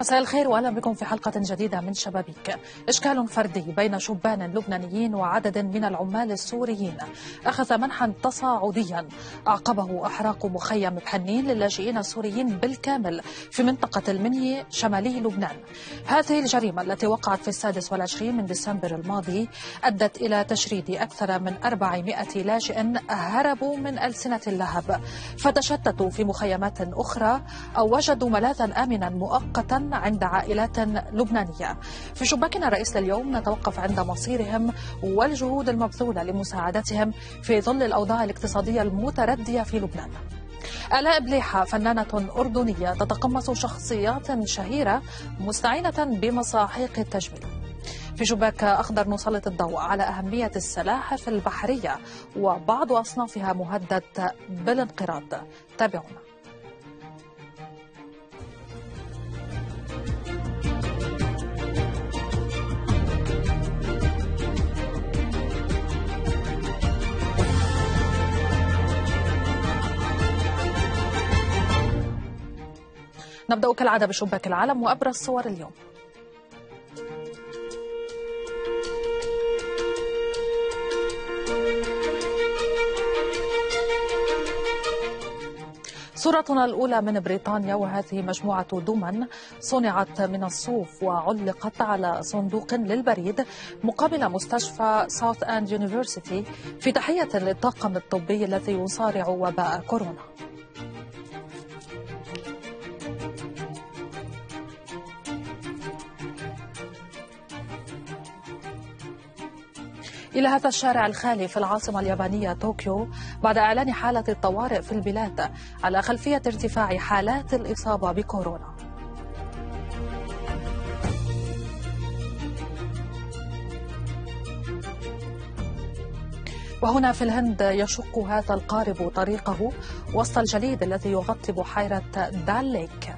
مساء الخير واهلا بكم في حلقه جديده من شبابيك. اشكال فردي بين شبان لبنانيين وعدد من العمال السوريين اخذ منحا تصاعديا اعقبه احراق مخيم بحنين للاجئين السوريين بالكامل في منطقه المنية شمالي لبنان. هذه الجريمه التي وقعت في 26 ديسمبر الماضي ادت الى تشريد اكثر من 400 لاجئ هربوا من السنه اللهب فتشتتوا في مخيمات اخرى او وجدوا ملاذا امنا مؤقتا عند عائلات لبنانية. في شباكنا الرئيس لليوم نتوقف عند مصيرهم والجهود المبذولة لمساعدتهم في ظل الأوضاع الاقتصادية المتردية في لبنان. آلاء بليحة فنانة أردنية تتقمص شخصيات شهيرة مستعينة بمساحيق التجميل. في شباك أخضر نسلط الضوء على أهمية السلاحف البحرية وبعض أصنافها مهدد بالانقراض. تابعونا. نبدأ كالعادة بشباك العالم وأبرز صور اليوم. صورتنا الأولى من بريطانيا وهذه مجموعة دمى صنعت من الصوف وعلقت على صندوق للبريد مقابل مستشفى ساوث اند يونيفرستي في تحية للطاقم الطبي الذي يصارع وباء كورونا. إلى هذا الشارع الخالي في العاصمة اليابانية طوكيو بعد إعلان حالة الطوارئ في البلاد على خلفية ارتفاع حالات الإصابة بكورونا. وهنا في الهند يشق هذا القارب طريقه وسط الجليد الذي يغطي بحيرة دال ليك.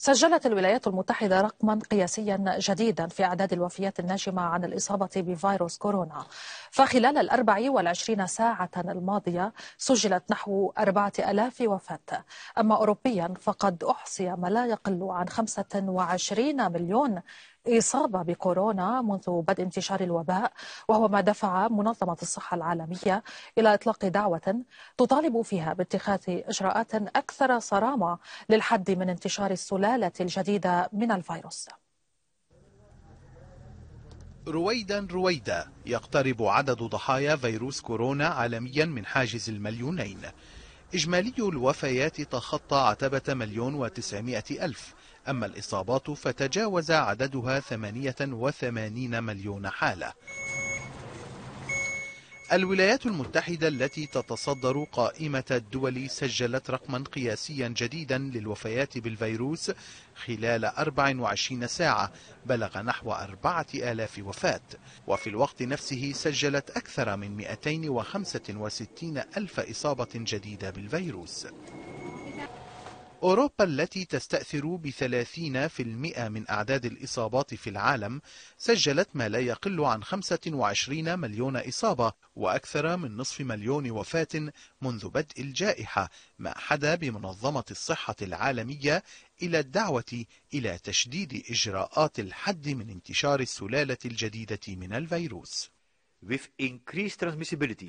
سجلت الولايات المتحدة رقما قياسيا جديدا في أعداد الوفيات الناجمة عن الإصابة بفيروس كورونا، فخلال 24 ساعة الماضية سجلت نحو 4000 وفاة. أما أوروبيا فقد أحصي ما لا يقل عن 25 مليون إصابة بكورونا منذ بدء انتشار الوباء، وهو ما دفع منظمة الصحة العالمية إلى إطلاق دعوة تطالب فيها باتخاذ إجراءات أكثر صرامة للحد من انتشار السلالة الجديدة من الفيروس. رويدا رويدا يقترب عدد ضحايا فيروس كورونا عالميا من حاجز المليونين. إجمالي الوفيات تخطى عتبة 1,900,000، أما الإصابات فتجاوز عددها 88 مليون حالة. الولايات المتحدة التي تتصدر قائمة الدول سجلت رقما قياسيا جديدا للوفيات بالفيروس خلال 24 ساعة بلغ نحو 4000 وفاة، وفي الوقت نفسه سجلت أكثر من 265 ألف إصابة جديدة بالفيروس. أوروبا التي تستأثر ب30% من أعداد الإصابات في العالم سجلت ما لا يقل عن 25 مليون إصابة وأكثر من نصف مليون وفاة منذ بدء الجائحة، ما حدا بمنظمة الصحة العالمية إلى الدعوة إلى تشديد إجراءات الحد من انتشار السلالة الجديدة من الفيروس.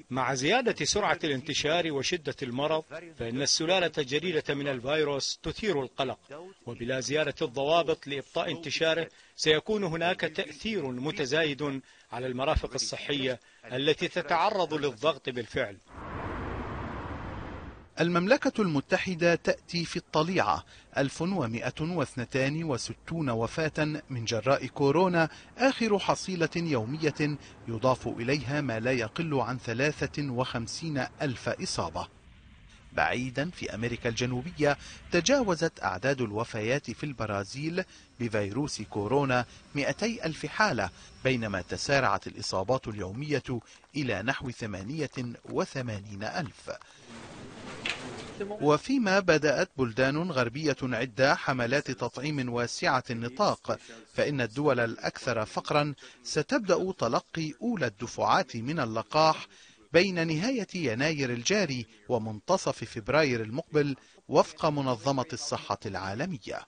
مع زيادة سرعة الانتشار وشدة المرض فإن السلالة الجديدة من الفيروس تثير القلق، وبلا زيادة الضوابط لإبطاء انتشاره سيكون هناك تأثير متزايد على المرافق الصحية التي تتعرض للضغط بالفعل. المملكة المتحدة تأتي في الطليعة 1162 وفاة من جراء كورونا، آخر حصيلة يومية يضاف إليها ما لا يقل عن 53 ألف إصابة. بعيدا في أمريكا الجنوبية تجاوزت أعداد الوفيات في البرازيل بفيروس كورونا 200 ألف حالة، بينما تسارعت الإصابات اليومية إلى نحو 88 ألف. وفيما بدأت بلدان غربية عدة حملات تطعيم واسعة النطاق، فإن الدول الأكثر فقرا ستبدأ تلقي أولى الدفعات من اللقاح بين نهاية يناير الجاري ومنتصف فبراير المقبل وفق منظمة الصحة العالمية.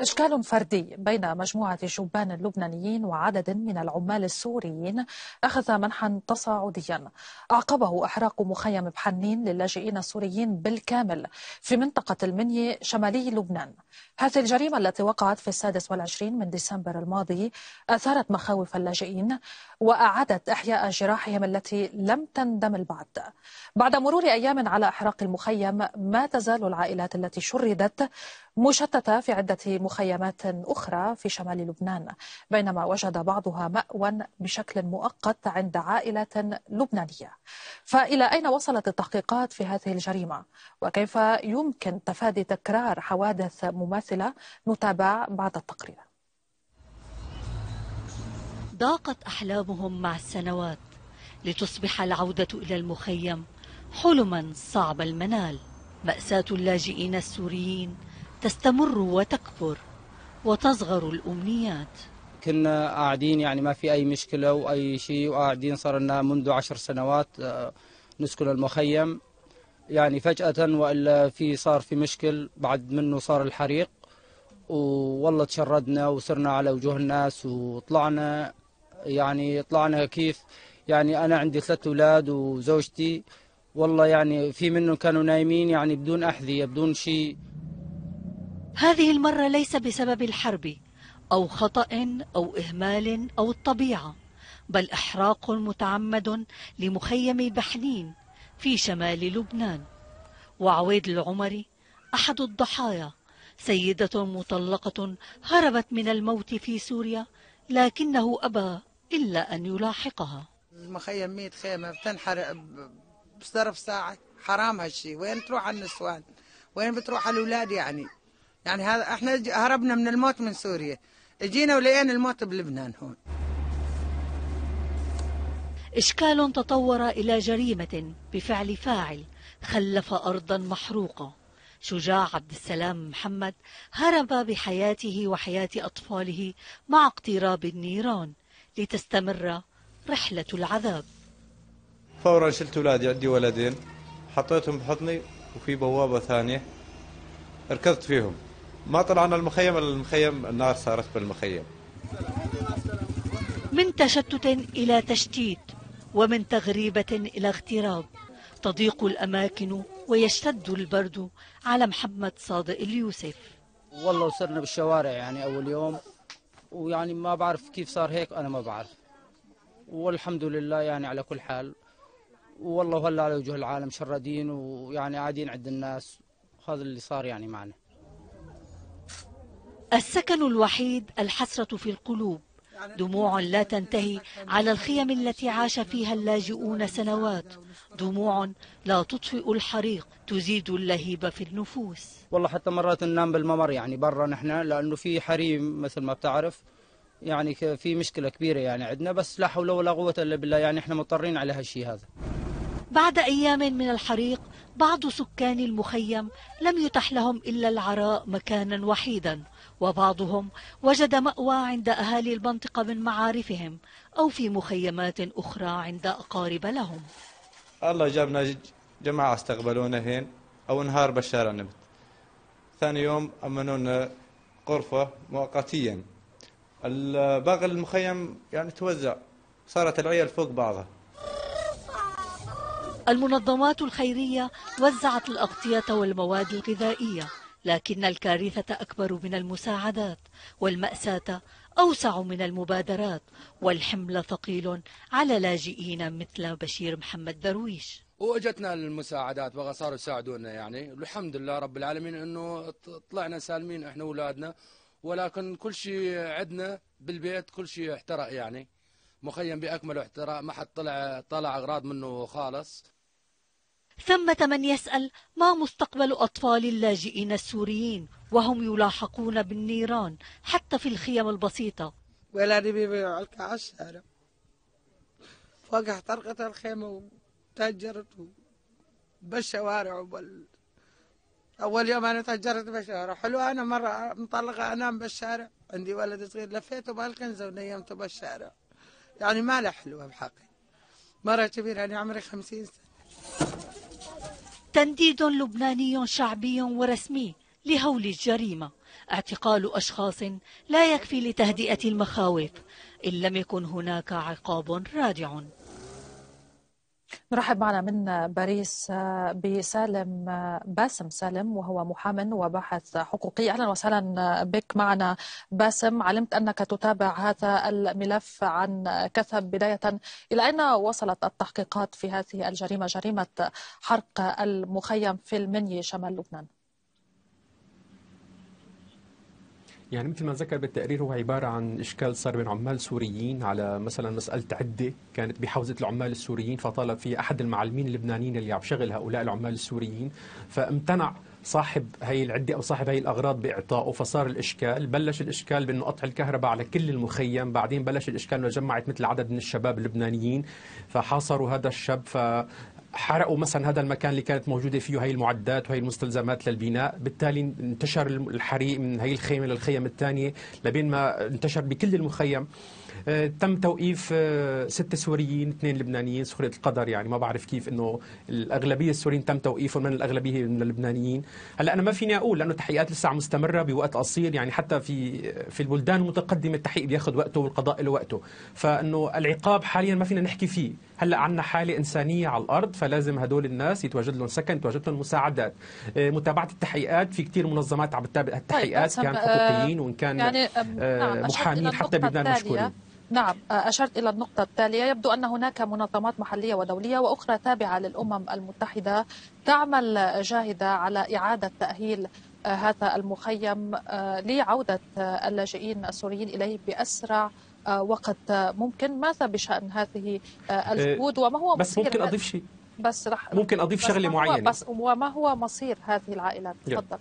إشكال فردي بين مجموعة شبان اللبنانيين وعدد من العمال السوريين أخذ منحا تصاعديا أعقبه إحراق مخيم بحنين للاجئين السوريين بالكامل في منطقة المنية شمالي لبنان. هذه الجريمة التي وقعت في 26 من ديسمبر الماضي أثارت مخاوف اللاجئين وأعادت إحياء جراحهم التي لم تندمل بعد مرور أيام على إحراق المخيم. ما تزال العائلات التي شردت مشتتة في عدة مخيمات أخرى في شمال لبنان، بينما وجد بعضها مأوى بشكل مؤقت عند عائلة لبنانية. فإلى أين وصلت التحقيقات في هذه الجريمة؟ وكيف يمكن تفادي تكرار حوادث مماثلة؟ نتابع بعد التقرير. ضاقت أحلامهم مع السنوات لتصبح العودة إلى المخيم حلما صعب المنال. مأساة اللاجئين السوريين تستمر وتكبر وتصغر الأمنيات. كنا قاعدين يعني ما في أي مشكلة وأي شيء، وقاعدين صرنا منذ 10 سنوات نسكن المخيم، يعني فجأة وإلا صار في مشكل، بعد منه صار الحريق والله تشردنا وصرنا على وجوه الناس وطلعنا. يعني طلعنا كيف؟ يعني أنا عندي 3 أولاد وزوجتي، والله يعني في منهم كانوا نايمين يعني بدون أحذية بدون شيء. هذه المرة ليس بسبب الحرب أو خطأ أو إهمال أو الطبيعة، بل إحراق متعمد لمخيم بحنين في شمال لبنان. وعويد العمري أحد الضحايا، سيدة مطلقة هربت من الموت في سوريا لكنه أبى إلا أن يلاحقها. المخيم 100 خيمة بتنحرق بظرف ساعة، حرام هالشي. وين تروح على النسوان؟ وين بتروح على الأولاد؟ يعني هذا احنا هربنا من الموت من سوريا، اجينا ولقينا الموت بلبنان هون. إشكال تطور إلى جريمة بفعل فاعل خلف أرضا محروقة. شجاع عبد السلام محمد هرب بحياته وحياة أطفاله مع اقتراب النيران لتستمر رحلة العذاب. فورا شلت أولادي، عندي ولدين، حطيتهم بحضني وفي بوابة ثانية ركضت فيهم، ما طلعنا المخيم النار صارت بالمخيم. من تشتت إلى تشتيت ومن تغريبة إلى اغتراب، تضيق الأماكن ويشتد البرد على محمد صادق اليوسف. والله وصرنا بالشوارع يعني أول يوم، ويعني ما بعرف كيف صار هيك، أنا ما بعرف، والحمد لله يعني على كل حال. والله هلا على وجه العالم شردين ويعني قاعدين عند الناس، هذا اللي صار يعني معنا. السكن الوحيد، الحسرة في القلوب، دموع لا تنتهي على الخيم التي عاش فيها اللاجئون سنوات، دموع لا تطفئ الحريق، تزيد اللهيب في النفوس. والله حتى مرات ننام بالممر يعني برا نحن، لأنه في حريم مثل ما بتعرف، يعني في مشكلة كبيرة يعني عندنا، بس لا حول ولا قوة إلا بالله، يعني احنا مضطرين على هالشيء هذا. بعد أيام من الحريق بعض سكان المخيم لم يتح لهم إلا العراء مكانا وحيدا، وبعضهم وجد مأوى عند أهالي المنطقة من معارفهم أو في مخيمات أخرى عند أقارب لهم. الله جابنا جماعة استقبلونا هين أو نهار بشارة نبت، ثاني يوم أمنونا غرفة مؤقتيا. باقي المخيم يعني توزع، صارت العيال فوق بعضها. المنظمات الخيرية وزعت الأغطية والمواد الغذائية، لكن الكارثة أكبر من المساعدات، والمأساة أوسع من المبادرات، والحمل ثقيل على لاجئين مثل بشير محمد درويش. وأجتنا المساعدات بقى، صاروا يساعدونا يعني، الحمد لله رب العالمين إنه طلعنا سالمين إحنا وأولادنا، ولكن كل شيء عندنا بالبيت كل شيء احترق، يعني مخيم بأكمله احتراق، ما حد طلع أغراض منه خالص. ثمة من يسأل ما مستقبل أطفال اللاجئين السوريين وهم يلاحقون بالنيران حتى في الخيام البسيطة؟ ولا نبي على الشارع فوق احترقت الخيمة وتهجرت بالشوارع أول يوم أنا تهجرت بالشوارع. حلو، أنا مرة مطلقة أنام بالشارع، عندي ولد صغير لفيته بالكنزة ونيمته بالشارع، يعني ما له حلوة بحقي، مرة كبيرة أنا عمري 50 سنة. تنديد لبناني شعبي ورسمي لهول الجريمة، اعتقال أشخاص لا يكفي لتهدئة المخاوف إن لم يكن هناك عقاب رادع. نرحب معنا من باريس بسالم باسم سالم، وهو محامٍ وباحث حقوقي. أهلا وسهلا بك معنا باسم. علمت أنك تتابع هذا الملف عن كثب. بداية، إلى أين وصلت التحقيقات في هذه الجريمة، جريمة حرق المخيم في المنية شمال لبنان؟ يعني مثل ما ذكر بالتقرير، هو عبارة عن إشكال صار بين عمال سوريين على مثلا مسألة عدة كانت بحوزة العمال السوريين، فطالب في أحد المعلمين اللبنانيين اللي عم شغل هؤلاء العمال السوريين، فامتنع صاحب هي العدة أو صاحب هي الأغراض بإعطائه، فصار الإشكال. بلش الإشكال بأنه قطع الكهرباء على كل المخيم، بعدين بلش الإشكال أنه جمعت مثل عدد من الشباب اللبنانيين فحاصروا هذا الشاب، حرقوا مثلا هذا المكان اللي كانت موجوده فيه هي المعدات وهي المستلزمات للبناء. بالتالي انتشر الحريق من هي الخيمه للخيم الثانيه لبين ما انتشر بكل المخيم. تم توقيف 6 سوريين، 2 لبنانيين، سخرية القدر، يعني ما بعرف كيف انه الاغلبيه السوريين تم توقيفهم من الاغلبيه من اللبنانيين. هلا انا ما فيني اقول لانه التحقيقات لسه مستمره بوقت قصير، يعني حتى في البلدان المتقدمه التحقيق بياخذ وقته والقضاء له وقته، فانه العقاب حاليا ما فينا نحكي فيه. هلا عندنا حاله انسانيه على الارض، فلازم هدول الناس يتواجد لهم سكن، يتواجد لهم مساعدات، متابعه التحقيقات. في كثير منظمات عم بتتابع التحقيقات، كان حقوقيين وان كان يعني محامين حتى بلبنان مشكورين. نعم، أشرت إلى النقطة التالية. يبدو أن هناك منظمات محلية ودولية وأخرى تابعة للأمم المتحدة تعمل جاهدة على إعادة تأهيل هذا المخيم لعودة اللاجئين السوريين إليه بأسرع وقت ممكن. ماذا بشأن هذه الجهود، وما هو مصير؟ بس ممكن أضيف شيء، ممكن أضيف شغلة معينة، وما هو مصير هذه العائلات؟ تفضل.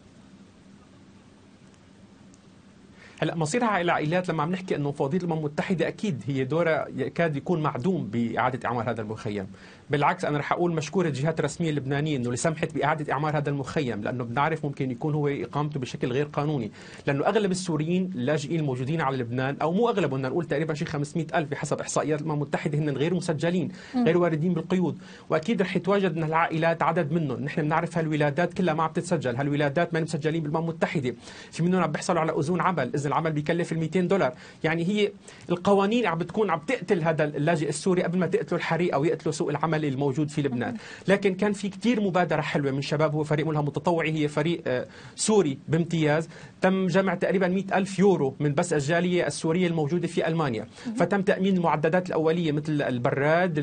هلا مصيرها العائلات لما عم نحكي انه فوضية الامم المتحده، اكيد هي دورها يكاد يكون معدوم باعاده اعمار هذا المخيم. بالعكس انا رح اقول مشكوره الجهات الرسميه اللبنانيه انه اللي سمحت باعاده اعمار هذا المخيم، لانه بنعرف ممكن يكون هو اقامته بشكل غير قانوني، لانه اغلب السوريين اللاجئين الموجودين على لبنان، او مو اغلب، بدنا نقول تقريبا شي 500,000 بحسب احصائيات الامم المتحده، هن غير مسجلين، غير واردين بالقيود، واكيد رح يتواجد من العائلات عدد منهم. نحن بنعرف هالولادات كلها ما عم تتسجل، هالولادات ما مسجلين بالامم المتحده، في منهم عم بيحصلوا على اذون عمل، اذن العمل بيكلف $200. يعني هي القوانين عم تقتل هذا اللاجئ السوري قبل ما تقتله الحريق او يقتله سوء العمل الموجود في لبنان. لكن كان في كثير مبادرة حلوة من شباب، هو فريق ملهم متطوعي، هي فريق سوري بامتياز، تم جمع تقريبا 100,000 يورو من بس الجالية السورية الموجودة في ألمانيا، فتم تأمين المعدات الأولية مثل البراد،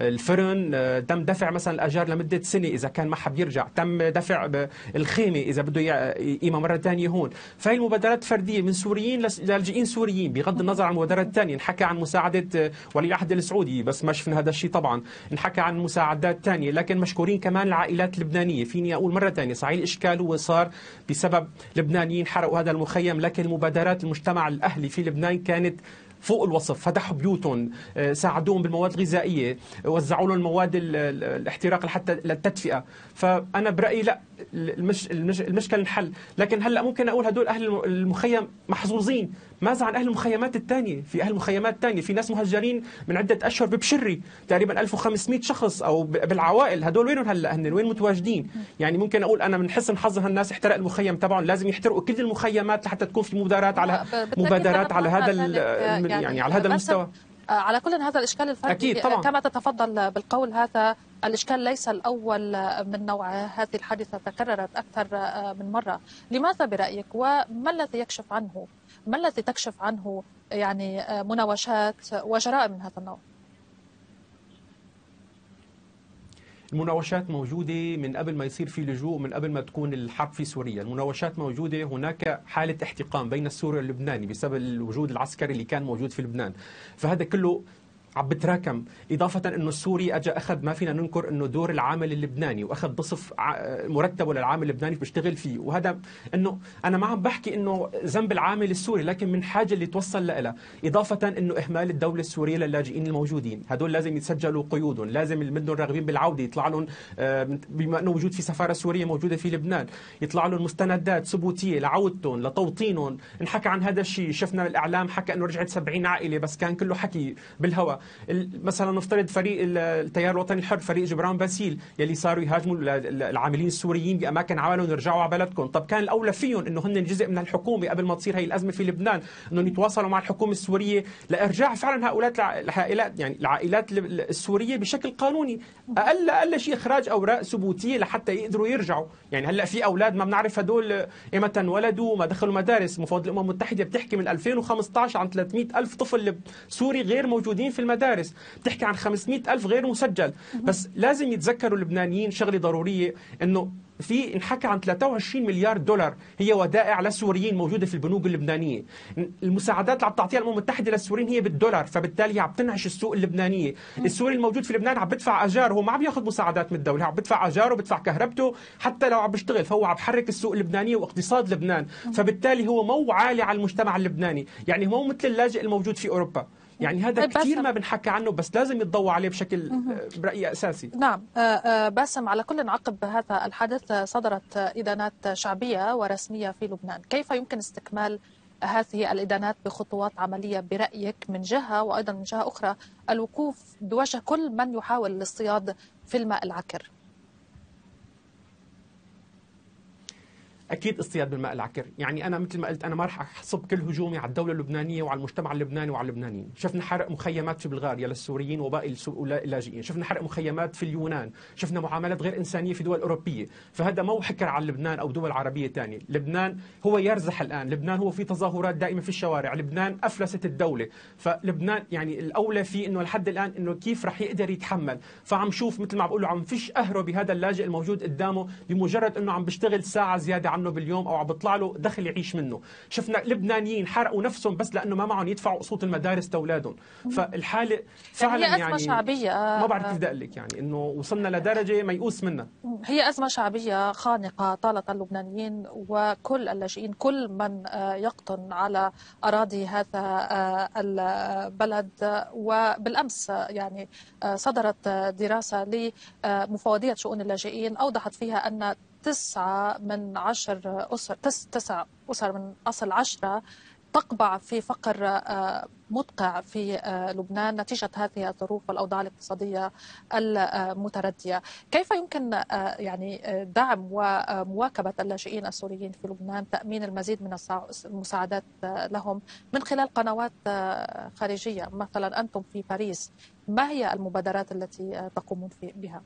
الفرن، تم دفع مثلا الأجار لمدة سنة إذا كان ما حب يرجع، تم دفع الخيمة إذا بده يقيمها مرة ثانية هون. فهي المبادرات فردية من سوريين لاجئين سوريين، بغض النظر عن المبادرات الثانية. نحكي عن مساعدة ولي العهد السعودي، بس ما شفنا هذا الشيء طبعا، نحكي عن مساعدات ثانية، لكن مشكورين كمان العائلات اللبنانية. فيني أقول مرة ثانية، صحيح الإشكال هو صار بسبب لبنانيين حرقوا هذا المخيم، لكن مبادرات المجتمع الأهلي في لبنان كانت فوق الوصف، فتحوا بيوتهم، ساعدوهم بالمواد الغذائية، وزعوا لهم مواد الاحتراق حتى للتدفئة. فأنا برأيي لا، المشكلة انحل. لكن هلا ممكن أقول هدول أهل المخيم محظوظين. ماذا عن أهل المخيمات الثانية؟ في أهل مخيمات الثانية في ناس مهجرين من عدة أشهر ببشري، تقريبا 1500 شخص أو بالعوائل، هدول وينهم هلا؟ هن وين متواجدين؟ يعني ممكن أقول أنا من حسن حظ هالناس احترق المخيم تبعهم، لازم يحترقوا كل المخيمات لحتى تكون في مبادرات على هذا يعني على هذا المستوى. على كل هذا الإشكال الفردي كما تتفضل بالقول، هذا الإشكال ليس الأول من نوعه، هذه الحادثة تكررت أكثر من مرة. لماذا برأيك، وما الذي يكشف عنه، يعني مناوشات وجرائم من هذا النوع؟ المناوشات موجودة من قبل ما يصير في لجوء، من قبل ما تكون الحرب في سوريا، المناوشات موجودة. هناك حالة احتقان بين السوري واللبناني بسبب الوجود العسكري اللي كان موجود في لبنان، فهذا كله عم بتراكم، إضافة أنه السوري أجا أخذ، ما فينا ننكر أنه دور العامل اللبناني، وأخذ بصف مرتبه للعامل اللبناني بيشتغل فيه، وهذا أنه أنا ما عم بحكي أنه ذنب العامل السوري، لكن من حاجة اللي توصل لها، إضافة أنه إهمال الدولة السورية للاجئين الموجودين، هدول لازم يتسجلوا قيودهم، لازم المدن الراغبين بالعودة يطلع لهم، بما أنه موجود في سفارة سورية موجودة في لبنان، يطلع لهم مستندات ثبوتية لعودتهم لتوطينهم، نحكى عن هذا الشيء، شفنا الإعلام حكى أنه رجعت 70 عائلة بس كان كله حكي بالهواء. مثلا نفترض فريق التيار الوطني الحر، فريق جبران باسيل يلي صاروا يهاجموا العاملين السوريين باماكن عملهم، يرجعوا على بلدكم، طب كان الاولى فيهم انه هن جزء من الحكومه قبل ما تصير هي الازمه في لبنان، انهم يتواصلوا مع الحكومه السوريه لارجاع فعلا هؤلاء العائلات، يعني العائلات السوريه بشكل قانوني، اقل شيء اخراج اوراق ثبوتيه لحتى يقدروا يرجعوا، يعني هلا في اولاد ما بنعرف هدول ايمتى انولدوا، ما دخلوا مدارس، مفوض الامم المتحده بتحكي من 2015 عن 300,000 طفل سوري غير موجودين في المدارس، بتحكي عن 500,000 غير مسجل. بس لازم يتذكروا اللبنانيين شغله ضروريه، انه في انحكى عن 23 مليار دولار هي ودائع للسوريين موجوده في البنوك اللبنانيه، المساعدات اللي عم تعطيها الامم المتحده للسوريين هي بالدولار، فبالتالي عم تنعش السوق اللبنانيه، السوري الموجود في لبنان عم بدفع اجاره، هو ما عم ياخذ مساعدات من الدوله، عم بدفع اجاره، بدفع كهربته، حتى لو عم بيشتغل فهو عم بحرك السوق اللبنانيه واقتصاد لبنان، فبالتالي هو مو عالي على المجتمع اللبناني، يعني هو مثل اللاجئ الموجود في اوروبا، يعني هذا كثير ما بنحكى عنه بس لازم يتضوى عليه بشكل برأيي أساسي. نعم باسم، على كل عقب هذا الحدث صدرت إدانات شعبية ورسمية في لبنان، كيف يمكن استكمال هذه الإدانات بخطوات عملية برأيك من جهة، وأيضا من جهة أخرى الوقوف بوجه كل من يحاول الاصطياد في الماء العكر؟ اكيد اصطياد بالماء العكر، يعني انا مثل ما قلت انا ما راح احصب كل هجومي على الدوله اللبنانيه وعلى المجتمع اللبناني وعلى اللبنانيين، شفنا حرق مخيمات في بلغاريا للسوريين وباقي اللاجئين، شفنا حرق مخيمات في اليونان، شفنا معاملات غير انسانيه في دول اوروبيه، فهذا مو حكر على لبنان او دول عربيه ثانيه، لبنان هو يرزح الان، لبنان هو في تظاهرات دائمه في الشوارع، لبنان افلست الدوله، فلبنان يعني الاولى فيه انه لحد الان انه كيف راح يقدر يتحمل، فعم شوف مثل ما عم بقول له عم فيش قهره بهذا اللاجئ الموجود قدامه بمجرد انه عم بيشتغل ساعه زياده عنه باليوم او عم بيطلع له دخل يعيش منه، شفنا لبنانيين حرقوا نفسهم بس لانه ما معهم يدفعوا قسوط المدارس لاولادهم، فالحاله فعلا يعني ازمه شعبيه، ما بعرف كيف بدي اقول لك، يعني انه وصلنا لدرجه ميؤوس منها، هي ازمه شعبيه خانقه طالت اللبنانيين وكل اللاجئين، كل من يقطن على اراضي هذا البلد. وبالامس يعني صدرت دراسه لمفوضيه شؤون اللاجئين اوضحت فيها ان 9 أسر من أصل 10 تقبع في فقر مدقع في لبنان نتيجة هذه الظروف والأوضاع الاقتصادية المتردية. كيف يمكن يعني دعم ومواكبة اللاجئين السوريين في لبنان، تأمين المزيد من المساعدات لهم من خلال قنوات خارجية؟ مثلا أنتم في باريس، ما هي المبادرات التي تقومون بها؟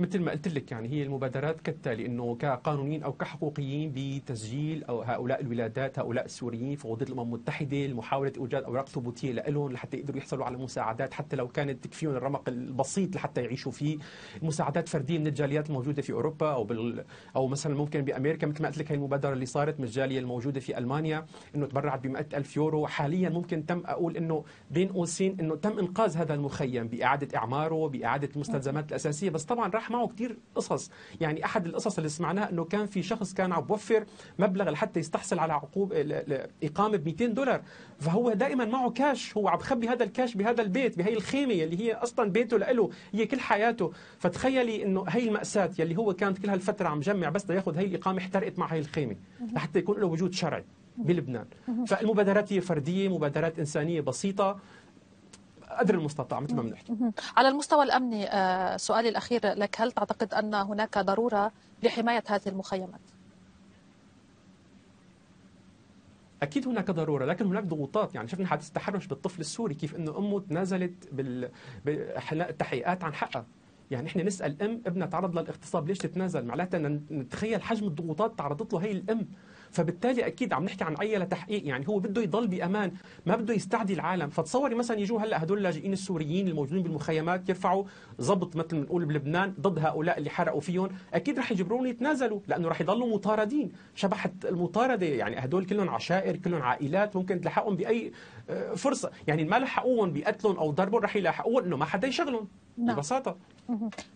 مثل ما قلت لك يعني هي المبادرات كالتالي، انه كقانونيين او كحقوقيين بتسجيل او هؤلاء الولادات، هؤلاء السوريين في فوضية الامم المتحده لمحاوله اوجاد اوراق ثبوتيه لهم لحتى يقدروا يحصلوا على مساعدات حتى لو كانت تكفيهم الرمق البسيط لحتى يعيشوا فيه، مساعدات فرديه من الجاليات الموجوده في اوروبا او مثلا ممكن بامريكا، مثل ما قلت لك هي المبادره اللي صارت من الجاليه الموجوده في المانيا انه تبرعت ب100,000 يورو، حاليا ممكن تم اقول انه بين قوسين انه تم انقاذ هذا المخيم باعاده اعماره باعاده المستلزمات الاساسيه، بس طبعا راح معه كثير قصص، يعني احد القصص اللي سمعناها انه كان في شخص كان عم بوفر مبلغ لحتى يستحصل على عقوبه اقامه ب$200، فهو دائما معه كاش، هو عم بخبي هذا الكاش بهذا البيت بهي الخيمه اللي هي اصلا بيته له، هي كل حياته، فتخيلي انه هي المأساة يلي هو كانت كل هالفتره عم جمع بس لياخذ هي الاقامه احترقت مع هي الخيمه لحتى يكون له وجود شرعي بلبنان. فالمبادرات هي فرديه، مبادرات انسانيه بسيطه قدر المستطاع مثل ما بنحكي. على المستوى الأمني سؤالي الأخير لك، هل تعتقد أن هناك ضرورة لحماية هذه المخيمات؟ اكيد هناك ضروره، لكن هناك ضغوطات، يعني شفنا حادث التحرش بالطفل السوري كيف انه امه تنازلت بالتحقيقات عن حقها، يعني احنا نسال ام ابنها تعرض للاغتصاب ليش تتنازل، معناتها نتخيل حجم الضغوطات تعرضت له هي الام، فبالتالي اكيد عم نحكي عن عيلة تحقيق، يعني هو بده يضل بامان، ما بده يستعدي العالم. فتصوري مثلا يجوا هلا هدول اللاجئين السوريين الموجودين بالمخيمات يرفعوا ضبط مثل ما بنقول بلبنان ضد هؤلاء اللي حرقوا فيهم، اكيد رح يجبرون يتنازلوا لانه رح يضلوا مطاردين. شبحة المطارده يعني هدول كلهم عشائر، كلهم عائلات، ممكن تلحقهم باي فرصه، يعني ما لحقوهم بقتلهم او ضربهم رح يلاحقوهم انه ما حدا يشغلهم ببساطه.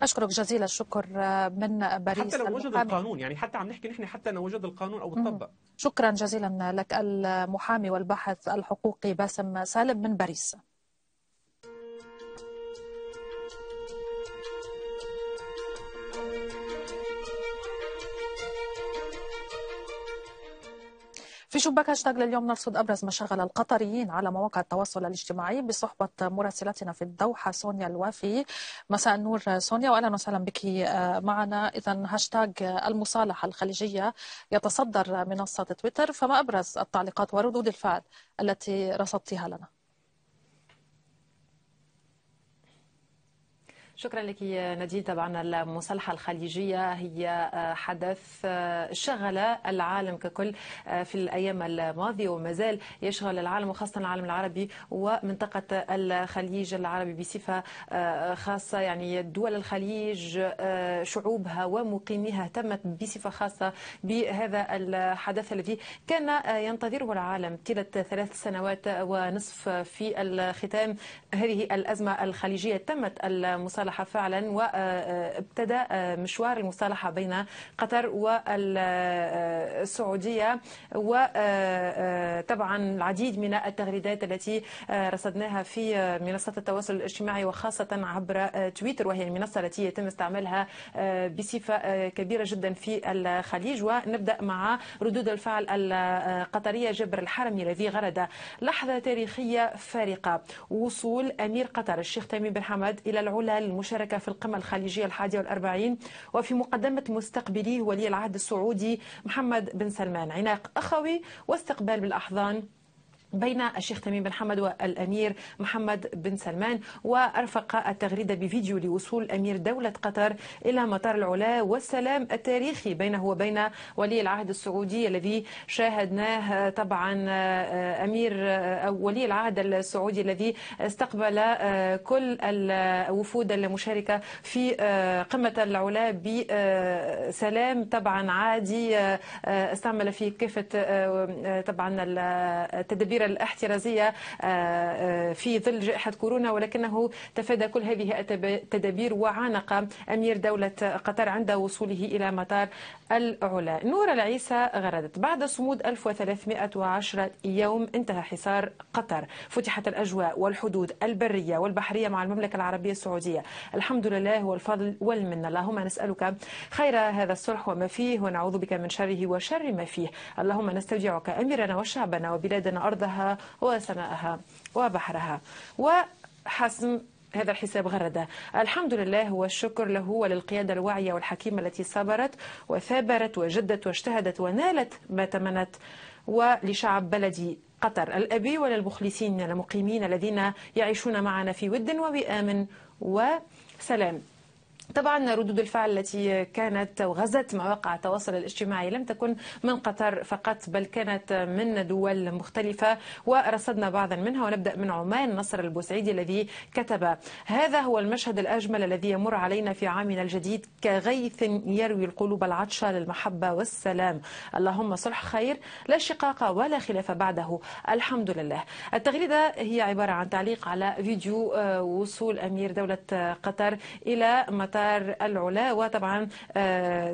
اشكرك جزيل الشكر من باريس. حتى لو وجد القانون، يعني حتى عم نحكي نحن حتى لو وجد القانون او طبق. شكرا جزيلا لك المحامي والباحث الحقوقي باسم سالم من باريس. في شباك هاشتاج لليوم نرصد أبرز مشاغل القطريين على مواقع التواصل الاجتماعي بصحبة مراسلتنا في الدوحة سونيا الوافي. مساء النور سونيا وأهلا وسهلا بك معنا. إذا هاشتاج المصالحة الخليجية يتصدر منصة تويتر، فما أبرز التعليقات وردود الفعل التي رصدتها لنا؟ شكرا لك نديم. طبعا المصالحة الخليجية هي حدث شغل العالم ككل في الأيام الماضية وما زال يشغل العالم وخاصة العالم العربي ومنطقة الخليج العربي بصفة خاصة. يعني دول الخليج شعوبها ومقيميها اهتمت بصفة خاصة بهذا الحدث الذي كان ينتظره العالم طيلة 3 سنوات ونصف. في الختام هذه الأزمة الخليجية تمت المصالحة فعلا، وابتدأ مشوار المصالحة بين قطر والسعودية، وطبعا العديد من التغريدات التي رصدناها في منصة التواصل الاجتماعي وخاصة عبر تويتر، وهي المنصة التي يتم استعمالها بصفة كبيرة جدا في الخليج. ونبدأ مع ردود الفعل القطرية. جبر الحرمي الذي غرد لحظة تاريخية فارقة، وصول أمير قطر الشيخ تميم بن حمد إلى العلا المشاركة في القمة الخليجية 41، وفي مقدمة مستقبليه ولي العهد السعودي محمد بن سلمان. عناق أخوي واستقبال بالأحضان بين الشيخ تميم بن حمد والأمير محمد بن سلمان. وأرفق التغريدة بفيديو لوصول أمير دولة قطر إلى مطار العلا والسلام التاريخي بينه وبين ولي العهد السعودي الذي شاهدناه. طبعا أمير أو ولي العهد السعودي الذي استقبل كل الوفود المشاركة في قمة العلا بسلام طبعا عادي، استعمل فيه كافة طبعا التدابير الاحترازية في ظل جائحة كورونا، ولكنه تفادى كل هذه التدابير وعانق أمير دولة قطر عند وصوله إلى مطار العلا. نورا العيسى غردت بعد صمود 1310 يوم انتهى حصار قطر، فتحت الأجواء والحدود البرية والبحرية مع المملكة العربية السعودية، الحمد لله والفضل والمن، اللهم نسألك خير هذا الصلح وما فيه ونعوذ بك من شره وشر ما فيه، اللهم نستودعك أميرنا وشعبنا وبلادنا أرضها وسماءها وبحرها. وحسم هذا الحساب غرد الحمد لله والشكر له وللقيادة الواعية والحكيمة التي صبرت وثابرت وجدت واجتهدت ونالت ما تمنت، ولشعب بلدي قطر الأبي وللمخلصين المقيمين الذين يعيشون معنا في ود ووئام وسلام. طبعا ردود الفعل التي كانت وغزت مواقع التواصل الاجتماعي لم تكن من قطر فقط، بل كانت من دول مختلفة ورصدنا بعضا منها. ونبدأ من عمان. نصر البوسعيدي الذي كتب: هذا هو المشهد الأجمل الذي يمر علينا في عامنا الجديد كغيث يروي القلوب العطشة للمحبة والسلام، اللهم صلح خير لا شقاق ولا خلاف بعده، الحمد لله. التغريدة هي عبارة عن تعليق على فيديو وصول أمير دولة قطر إلى مطار العلا وطبعا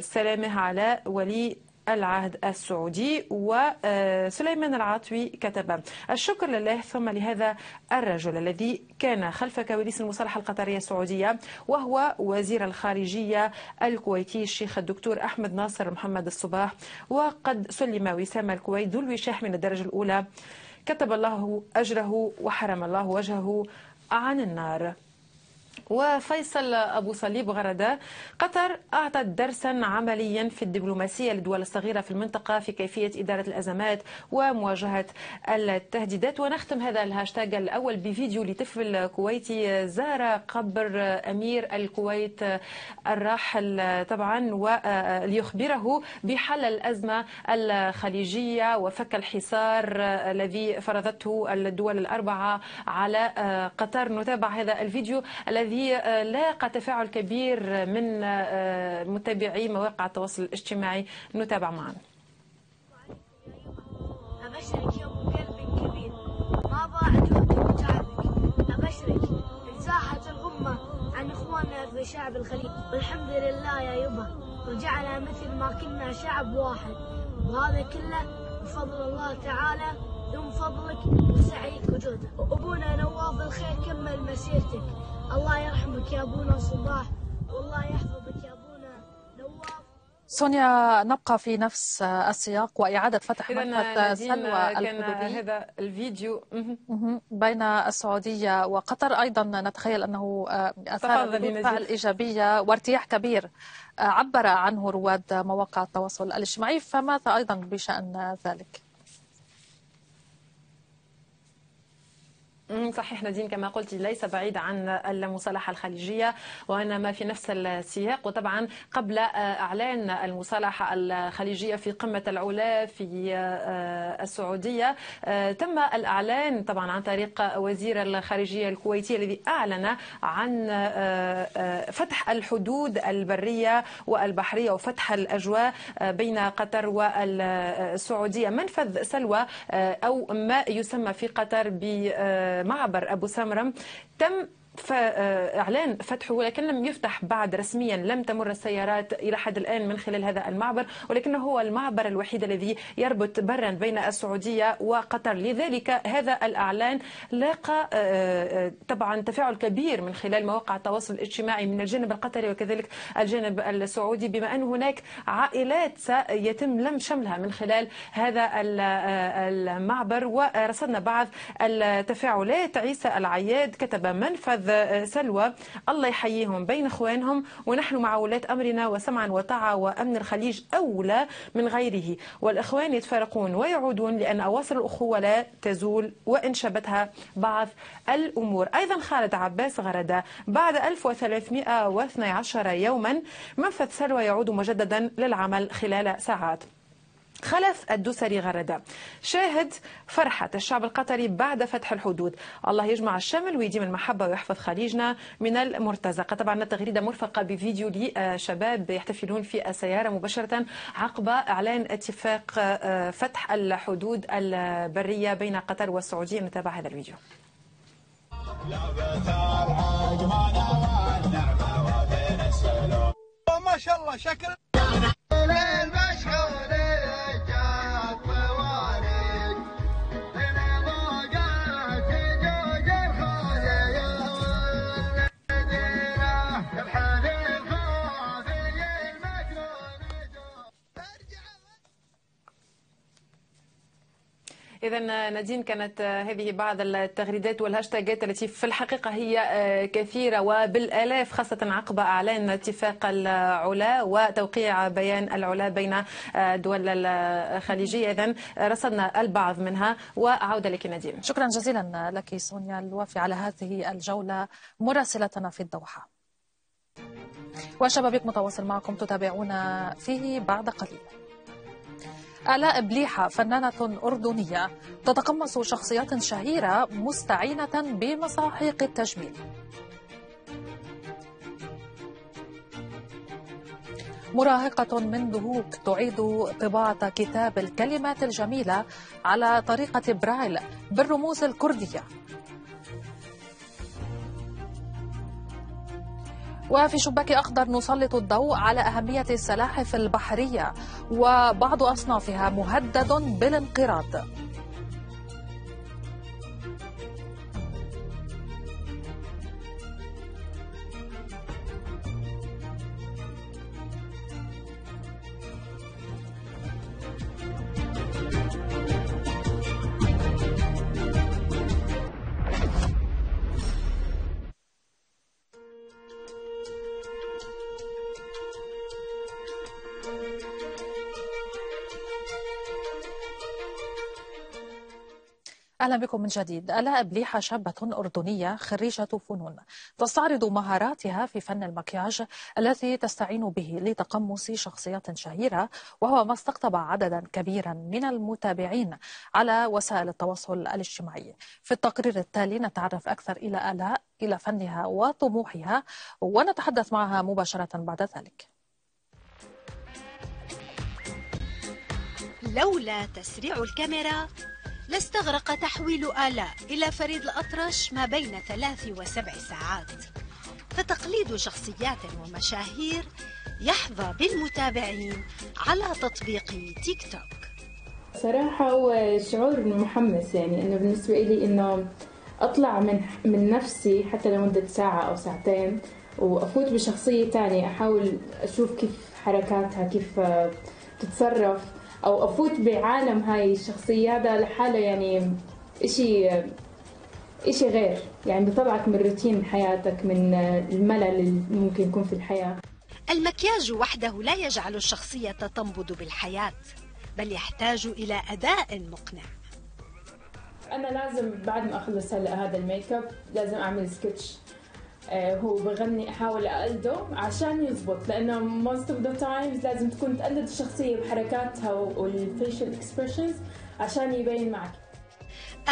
سلامه على ولي العهد السعودي. وسليمان العاطوي كتب: الشكر لله ثم لهذا الرجل الذي كان خلف كواليس المصالحة القطرية السعودية، وهو وزير الخارجية الكويتي الشيخ الدكتور أحمد ناصر محمد الصباح. وقد سلم وسام الكويت ذو الوشاح من الدرجة الأولى، كتب الله أجره وحرم الله وجهه عن النار. وفيصل أبو صليب غردة، قطر أعطت درسا عمليا في الدبلوماسية للدول الصغيرة في المنطقة في كيفية إدارة الأزمات ومواجهة التهديدات. ونختم هذا الهاشتاج الأول بفيديو لطفل كويتي زار قبر أمير الكويت الراحل طبعا، وليخبره بحل الأزمة الخليجية وفك الحصار الذي فرضته الدول الأربعة على قطر. نتابع هذا الفيديو الذي لاقى تفاعل كبير من متابعي مواقع التواصل الاجتماعي، نتابع معا. أبشرك يا أبو قلب كبير، ما باعتوك وتعبك، أبشرك انزاحت الغمة عن إخواننا في شعب الخليج، والحمد لله يا يبا رجعنا مثل ما كنا شعب واحد، وهذا كله بفضل الله تعالى من فضلك وسعيك وجهدك. وأبونا نواف الخير كمل مسيرتك، الله يرحمك يا أبونا صباح، والله يحفظك يا أبونا نواف. سونيا، نبقى في نفس السياق وإعادة فتح مرحلة سلوى الحدودي. هذا الفيديو بين السعودية وقطر أيضا نتخيل أنه أثار ردود فعل إيجابية وارتياح كبير عبر عنه رواد مواقع التواصل الاجتماعي، فماذا أيضا بشأن ذلك؟ صحيح نادين، كما قلت ليس بعيد عن المصالحة الخليجية وإنما في نفس السياق. وطبعا قبل إعلان المصالحة الخليجية في قمة العلا في السعودية تم الإعلان طبعا عن طريق وزير الخارجية الكويتي الذي أعلن عن فتح الحدود البرية والبحرية وفتح الأجواء بين قطر والسعودية. منفذ سلوى أو ما يسمى في قطر ب معبر أبو سمرم تم إعلان فتحه، ولكن لم يفتح بعد رسميا، لم تمر السيارات إلى حد الآن من خلال هذا المعبر، ولكنه هو المعبر الوحيد الذي يربط برا بين السعودية وقطر. لذلك هذا الإعلان لاقى طبعا تفاعل كبير من خلال مواقع التواصل الاجتماعي من الجانب القطري وكذلك الجانب السعودي، بما أن هناك عائلات سيتم لم شملها من خلال هذا المعبر. ورصدنا بعض التفاعلات. عيسى العياد كتب منفذ سلوى الله يحييهم بين اخوانهم، ونحن مع ولاة امرنا وسمعا وطاعه، وامن الخليج اولى من غيره، والاخوان يتفارقون ويعودون لان اواصر الاخوه لا تزول وان شابتها بعض الامور. ايضا خالد عباس غرده بعد 1312 يوما منفذ سلوى يعود مجددا للعمل خلال ساعات. خلف الدوسري غردة شاهد فرحة الشعب القطري بعد فتح الحدود، الله يجمع الشمل ويديم المحبة ويحفظ خليجنا من المرتزقة. طبعا التغريدة مرفقة بفيديو لشباب يحتفلون في السيارة مباشرة عقب إعلان اتفاق فتح الحدود البرية بين قطر والسعودية. نتابع هذا الفيديو. ما شاء الله شكل إذا نادين كانت هذه بعض التغريدات والهاشتاجات التي في الحقيقة هي كثيرة وبالآلاف، خاصة عقب إعلان اتفاق العلا وتوقيع بيان العلا بين الدول الخليجية. إذا رصدنا البعض منها وعودة لك نادين. شكرا جزيلا لك سونيا الوافي على هذه الجولة مراسلتنا في الدوحة. وشبابيك متواصل معكم تتابعون فيه بعد قليل. آلاء بليحة فنانة أردنية تتقمص شخصيات شهيرة مستعينة بمساحيق التجميل. مراهقة من دهوك تعيد طباعة كتاب الكلمات الجميلة على طريقة برايل بالرموز الكردية. وفي شباك أخضر نسلط الضوء على أهمية السلاحف البحرية وبعض أصنافها مهدد بالانقراض. أهلا بكم من جديد. آلاء بليحة شابة أردنية خريجة فنون تستعرض مهاراتها في فن المكياج الذي تستعين به لتقمص شخصية شهيرة، وهو ما استقطب عددا كبيرا من المتابعين على وسائل التواصل الاجتماعي. في التقرير التالي نتعرف أكثر إلى آلاء، إلى فنها وطموحها، ونتحدث معها مباشرة بعد ذلك. لولا تسريع الكاميرا لاستغرق تحويل آلاء إلى فريد الأطرش ما بين 3 و7 ساعات، فتقليد شخصيات ومشاهير يحظى بالمتابعين على تطبيق تيك توك. صراحة هو شعور محمس، يعني أنه بالنسبة لي أنه أطلع من نفسي حتى لمدة ساعة أو ساعتين وأفوت بشخصية تانية، أحاول أشوف كيف حركاتها، كيف تتصرف، أو أفوت بعالم هاي الشخصية. هذا لحاله يعني إشي غير، يعني بطلعك من روتين حياتك، من الملل اللي ممكن يكون في الحياة. المكياج وحده لا يجعل الشخصية تنبض بالحياة، بل يحتاج إلى أداء مقنع. أنا لازم بعد ما أخلص هلأ هذا الميك اب لازم أعمل سكتش هو بغني، احاول اقلده عشان يزبط، لانه most of the times لازم تكون تقلد الشخصيه بحركاتها والفيشل اكسبريشنز عشان يبين معك.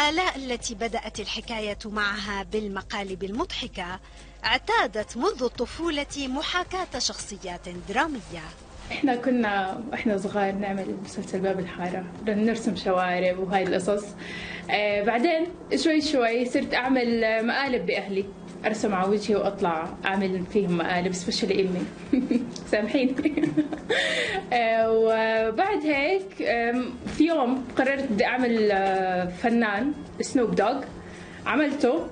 آلاء التي بدات الحكايه معها بالمقالب المضحكه اعتادت منذ الطفوله محاكاه شخصيات دراميه. احنا كنا واحنا صغار نعمل مسلسل باب الحاره، بدنا نرسم شوارب وهاي القصص. بعدين شوي شوي صرت اعمل مقالب باهلي، ارسم على وجهي واطلع اعمل فيهم مقالب، سبيشلي امي سامحيني. وبعد هيك في يوم قررت بدي اعمل فنان سنوب دوغ، عملته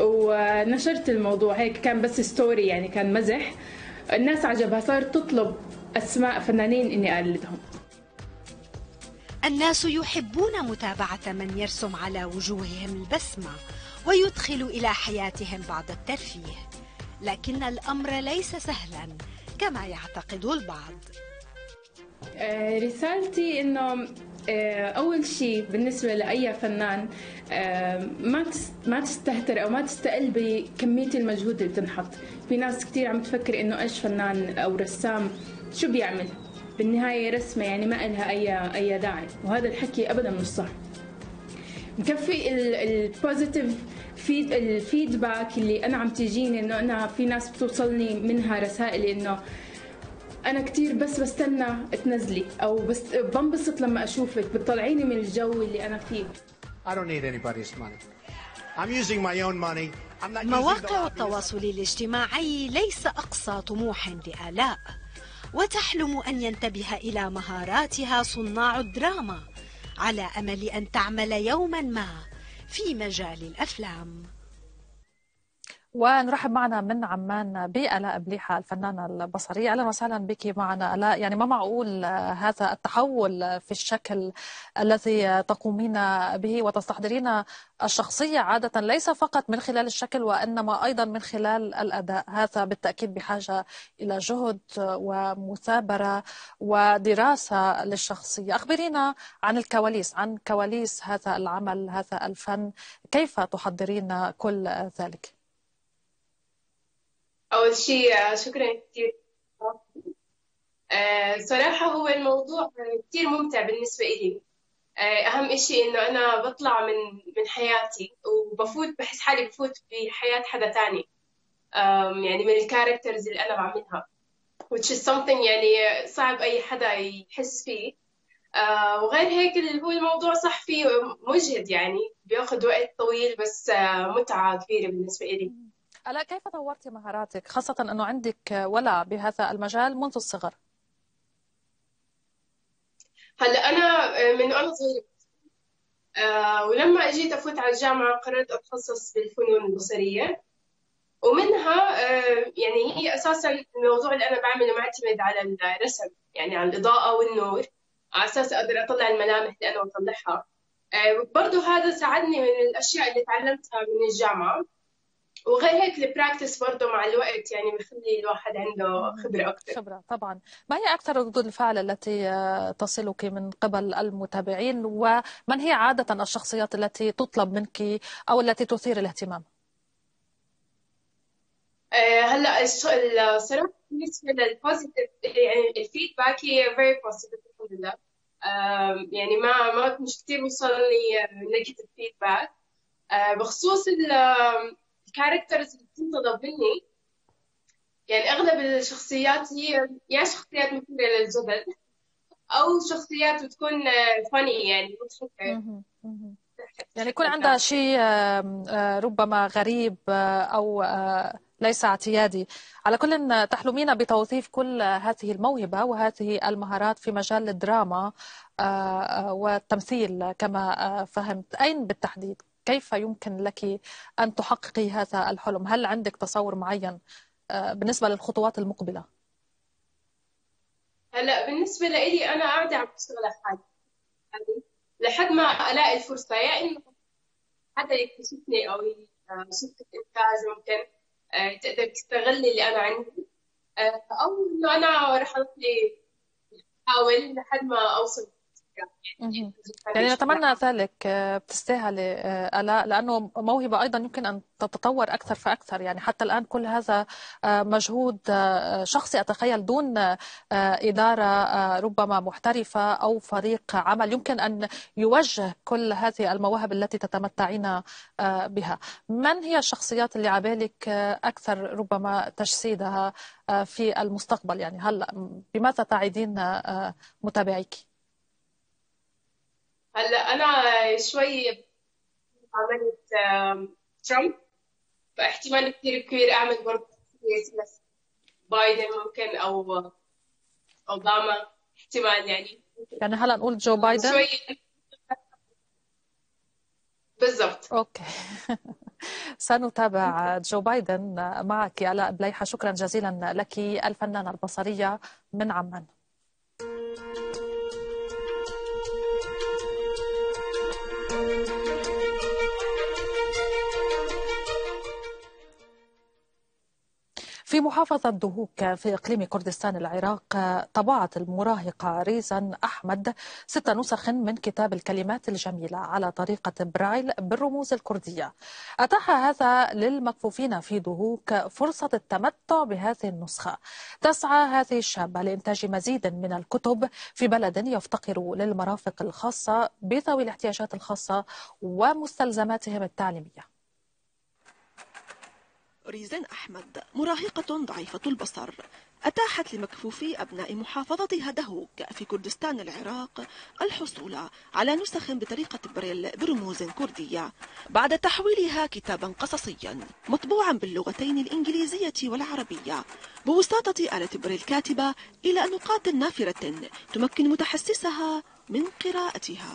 ونشرت الموضوع هيك، كان بس ستوري يعني، كان مزح، الناس عجبها، صارت تطلب اسماء فنانين اني اقلدهم. الناس يحبون متابعة من يرسم على وجوههم البسمة ويدخل إلى حياتهم بعض الترفيه، لكن الأمر ليس سهلا كما يعتقد البعض. رسالتي إنه أول شيء بالنسبة لأي فنان ما تستهتر أو ما تستقل بكمية المجهود اللي بتنحط. في ناس كتير عم تفكر إنه إيش فنان أو رسام شو بيعمل، بالنهاية رسمة يعني ما إلها أي داعي، وهذا الحكي أبدا مش صح. مكفي البوزيتيف الفيدباك اللي انا عم تجيني، انه انا في ناس بتوصلني منها رسائل انه انا كثير بس بستنى تنزلي، او بس بنبسط لما اشوفك، بتطلعيني من الجو اللي انا فيه. مواقع التواصل الاجتماعي ليس اقصى طموح لآلاء، وتحلم ان ينتبه الى مهاراتها صناع الدراما على أمل أن تعمل يوما ما في مجال الأفلام. ونرحب معنا من عمان بآلاء بليحة الفنانة البصرية. أهلا وسهلا بك معنا آلاء. يعني ما معقول هذا التحول في الشكل الذي تقومين به وتستحضرين الشخصية عادة، ليس فقط من خلال الشكل وإنما أيضا من خلال الأداء. هذا بالتأكيد بحاجة إلى جهد ومثابرة ودراسة للشخصية. أخبرينا عن الكواليس، عن كواليس هذا العمل، هذا الفن، كيف تحضرين كل ذلك؟ أول شيء شكرا كثير. صراحة هو الموضوع كثير ممتع بالنسبة إلي. أهم إشي إنه أنا بطلع من حياتي وبفوت، بحس حالي بفوت بحياة حدا تاني، يعني من الكاركترز اللي أنا بعملها، which is something يعني صعب أي حدا يحس فيه. وغير هيك هو الموضوع صح فيه مجهد، يعني بياخد وقت طويل، بس متعة كبيرة بالنسبة إلي. آلاء، كيف طورتي مهاراتك، خاصة أنه عندك ولع بهذا المجال منذ الصغر؟ هلا أنا من وأنا صغيرة، ولما أجيت أفوت على الجامعة قررت أتخصص بالفنون البصرية، ومنها يعني هي أساسا الموضوع اللي أنا بعمله معتمد على الرسم، يعني على الإضاءة والنور، على أساس أقدر أطلع الملامح اللي أنا بطلعها. برضه هذا ساعدني من الأشياء اللي تعلمتها من الجامعة، وغير هيك البراكتس برضه مع الوقت يعني بخلي الواحد عنده خبرة أكثر. خبرة طبعا. ما هي أكثر ردود الفعل التي تصلك من قبل المتابعين، ومن هي عادة الشخصيات التي تطلب منك أو التي تثير الاهتمام؟ هلا صراحة بالنسبة للبوزيتيف يعني الفيدباك هي very positive الحمد لله، يعني ما مش كثير وصلني نيجاتيف فيدباك بخصوص الكاركترز اللي بتنطلب مني. يعني اغلب الشخصيات هي يا شخصيات مثيرة للجدل او شخصيات بتكون فاني يعني مضحكة، يعني يكون عندها شيء ربما غريب او ليس اعتيادي. على كل تحلمين بتوظيف كل هذه الموهبة وهذه المهارات في مجال الدراما والتمثيل كما فهمت. أين بالتحديد؟ كيف يمكن لك أن تحققي هذا الحلم؟ هل عندك تصور معين بالنسبة للخطوات المقبلة؟ هلا بالنسبة لي أنا قاعدة عم بشتغل حالي لحد ما ألاقي الفرصة، يا إنه حدا يكتشفني أو شركة إنتاج ممكن تقدر تستغلي اللي أنا عندي، أو إنه أنا رح أحاول لحد ما أوصل. يعني نتمنى ذلك، بتستاهلي آلاء، لأنه موهبة أيضا يمكن أن تتطور أكثر فأكثر. يعني حتى الآن كل هذا مجهود شخصي أتخيل دون إدارة ربما محترفة أو فريق عمل يمكن أن يوجه كل هذه المواهب التي تتمتعين بها. من هي الشخصيات اللي عبالك أكثر ربما تجسيدها في المستقبل؟ يعني هلأ بماذا تعدين متابعيك؟ هلا أنا شوي عملت ترامب، فاحتمال كثير كبير أعمل برضه مثل بايدن ممكن أو أوباما، احتمال يعني هلا نقول جو بايدن بالضبط. أوكي سنتابع جو بايدن معك يا آلاء بليحة. شكرا جزيلا لك الفنانة البصرية من عمان. في محافظة دهوك في إقليم كردستان العراق طبعت المراهقة ريزان أحمد 6 نسخ من كتاب الكلمات الجميلة على طريقة برايل بالرموز الكردية. أتاح هذا للمكفوفين في دهوك فرصة التمتع بهذه النسخة. تسعى هذه الشابة لإنتاج مزيد من الكتب في بلد يفتقر للمرافق الخاصة بذوي الاحتياجات الخاصة ومستلزماتهم التعليمية. ريزان أحمد مراهقة ضعيفة البصر أتاحت لمكفوفي أبناء محافظتها دهوك في كردستان العراق الحصول على نسخ بطريقة بريل برموز كردية بعد تحويلها كتابا قصصيا مطبوعا باللغتين الإنجليزية والعربية بوساطة آلة بريل كاتبة إلى نقاط نافرة تمكن متحسسها من قراءتها.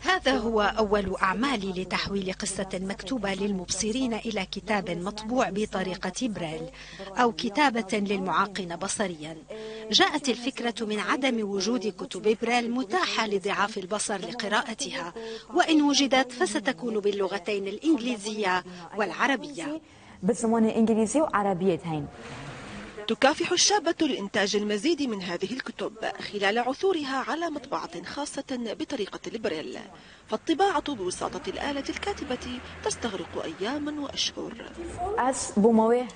هذا هو أول أعمالي لتحويل قصة مكتوبة للمبصرين إلى كتاب مطبوع بطريقة بريل أو كتابة للمعاقين بصريا. جاءت الفكرة من عدم وجود كتب بريل متاحة لضعاف البصر لقراءتها، وإن وجدت فستكون باللغتين الإنجليزية والعربية. تكافح الشابة لإنتاج المزيد من هذه الكتب خلال عثورها على مطبعة خاصة بطريقة البريل، فالطباعة بوساطة الآلة الكاتبة تستغرق أياما وأشهر.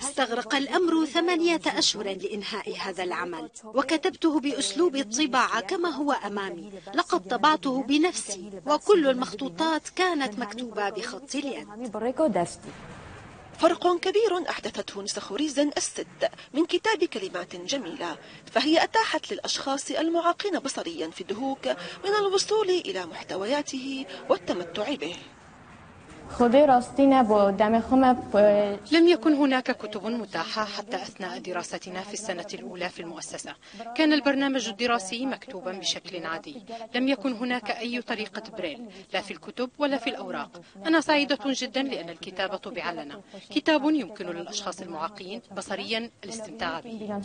استغرق الأمر 8 أشهر لإنهاء هذا العمل، وكتبته بأسلوب الطباعة كما هو أمامي، لقد طبعته بنفسي وكل المخطوطات كانت مكتوبة بخط اليد. فرق كبير أحدثته نسخ ريزن 6 من كتاب كلمات جميلة، فهي أتاحت للأشخاص المعاقين بصريا في دهوك من الوصول إلى محتوياته والتمتع به. لم يكن هناك كتب متاحة حتى أثناء دراستنا في السنة الأولى في المؤسسة. كان البرنامج الدراسي مكتوبا بشكل عادي، لم يكن هناك أي طريقة بريل لا في الكتب ولا في الأوراق. أنا سعيدة جدا لأن الكتابة طبع لنا كتاب يمكن للأشخاص المعاقين بصريا الاستمتاع به.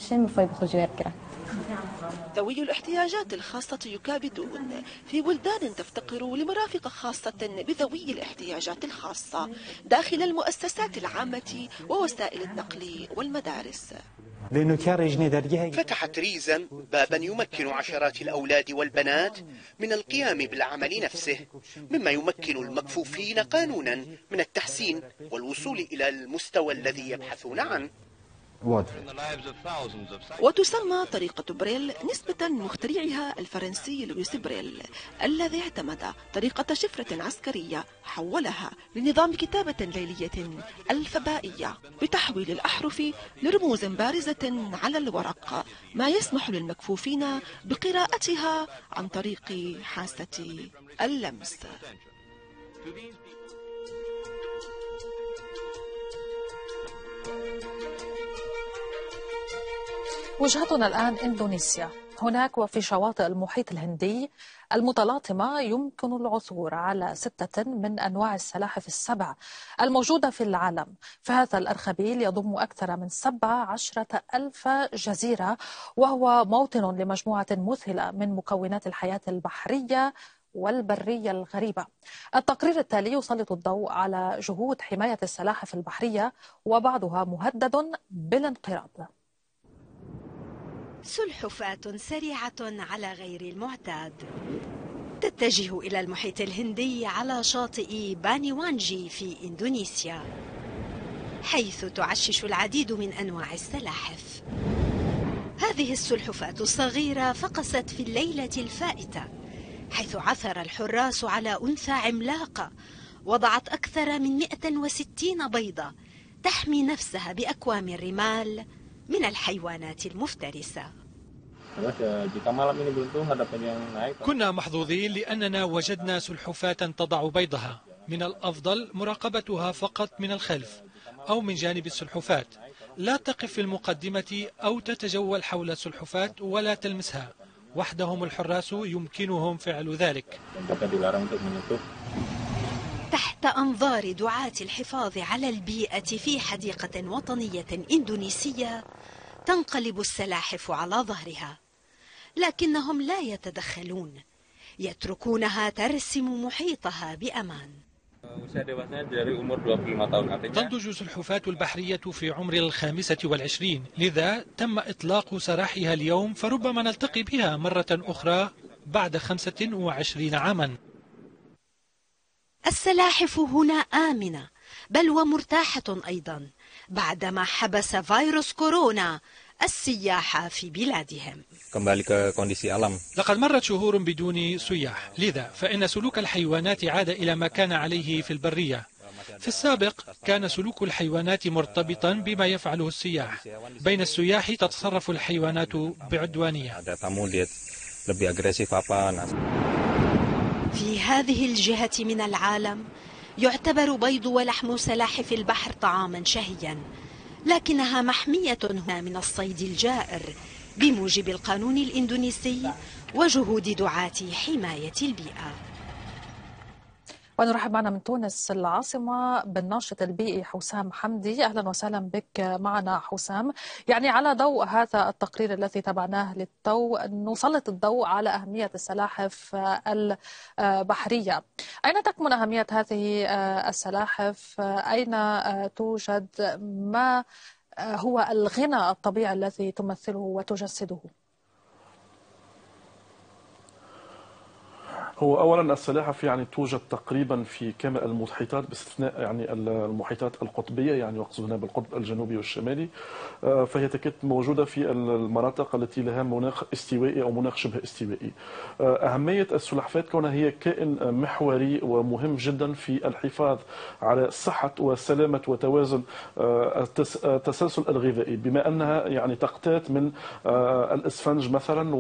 ذوي الاحتياجات الخاصة يكابدون في بلدان تفتقر لمرافق خاصة بذوي الاحتياجات الخاصة داخل المؤسسات العامة ووسائل النقل والمدارس. فتحت ريزان بابا يمكن عشرات الأولاد والبنات من القيام بالعمل نفسه، مما يمكن المكفوفين قانونا من التحسين والوصول إلى المستوى الذي يبحثون عنه. وتسمى طريقة بريل نسبة مخترعها الفرنسي لويس بريل، الذي اعتمد طريقة شفرة عسكرية حولها لنظام كتابة ليلية الفبائية بتحويل الأحرف لرموز بارزة على الورق، ما يسمح للمكفوفين بقراءتها عن طريق حاسة اللمس. وجهتنا الآن إندونيسيا. هناك وفي شواطئ المحيط الهندي المتلاطمة يمكن العثور على 6 من أنواع السلاحف السبع الموجودة في العالم. فهذا الأرخبيل يضم أكثر من 17,000 جزيرة، وهو موطن لمجموعة مذهلة من مكونات الحياة البحرية والبرية الغريبة. التقرير التالي يسلط الضوء على جهود حماية السلاحف البحرية، وبعضها مهدد بالانقراض. سلحفاة سريعة على غير المعتاد تتجه إلى المحيط الهندي على شاطئ باني وانجي في إندونيسيا، حيث تعشش العديد من أنواع السلاحف. هذه السلحفاة الصغيرة فقست في الليلة الفائتة، حيث عثر الحراس على أنثى عملاقة وضعت أكثر من 160 بيضة تحمي نفسها بأكوام الرمال من الحيوانات المفترسة. كنا محظوظين لأننا وجدنا سلحفاة تضع بيضها. من الأفضل مراقبتها فقط من الخلف أو من جانب السلحفاة، لا تقف في المقدمة أو تتجول حول السلحفاة ولا تلمسها. وحدهم الحراس يمكنهم فعل ذلك. تحت أنظار دعاة الحفاظ على البيئة في حديقة وطنية إندونيسية تنقلب السلاحف على ظهرها، لكنهم لا يتدخلون، يتركونها ترسم محيطها بأمان. تنضج سلحفاة البحرية في عمر ال25، لذا تم إطلاق سراحها اليوم، فربما نلتقي بها مرة أخرى بعد 25 عاما. السلاحف هنا آمنة بل ومرتاحة أيضا، بعدما حبس فيروس كورونا السياحة في بلادهم. لقد مرت شهور بدون سياح، لذا فإن سلوك الحيوانات عاد إلى ما كان عليه في البرية. في السابق كان سلوك الحيوانات مرتبطا بما يفعله السياح. بين السياح تتصرف الحيوانات بعدوانية. في هذه الجهة من العالم يعتبر بيض ولحم سلاحف البحر طعاما شهيا، لكنها محمية هنا من الصيد الجائر بموجب القانون الإندونيسي وجهود دعاة حماية البيئة. ونرحب معنا من تونس العاصمة بالناشط البيئي حسام حمدي. أهلا وسهلا بك معنا حسام. يعني على ضوء هذا التقرير الذي تابعناه للتو، نسلط الضوء على أهمية السلاحف البحرية. أين تكمن أهمية هذه السلاحف؟ أين توجد؟ ما هو الغنى الطبيعي الذي تمثله وتجسده؟ هو أولا السلاحف يعني توجد تقريبا في كامل المحيطات باستثناء يعني المحيطات القطبية، يعني وأقصد هنا بالقطب الجنوبي والشمالي، فهي تكاد موجودة في المناطق التي لها مناخ استوائي أو مناخ شبه استوائي. أهمية السلحفاة كونها هي كائن محوري ومهم جدا في الحفاظ على صحة وسلامة وتوازن التسلسل الغذائي، بما أنها يعني تقتات من الإسفنج مثلا